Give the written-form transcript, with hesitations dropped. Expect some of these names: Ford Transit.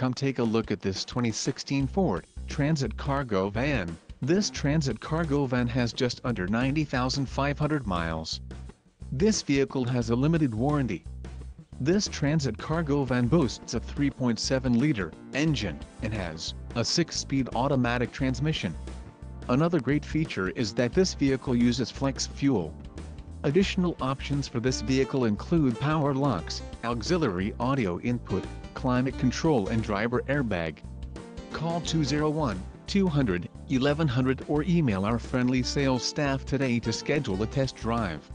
Come take a look at this 2016 Ford Transit cargo van. This Transit cargo van has just under 90,500 miles. This vehicle has a limited warranty. This Transit cargo van boasts a 3.7-liter engine and has a 6-speed automatic transmission. Another great feature is that this vehicle uses flex fuel. Additional options for this vehicle include power locks, auxiliary audio input, climate control and driver airbag. Call 201-200-1100 or email our friendly sales staff today to schedule a test drive.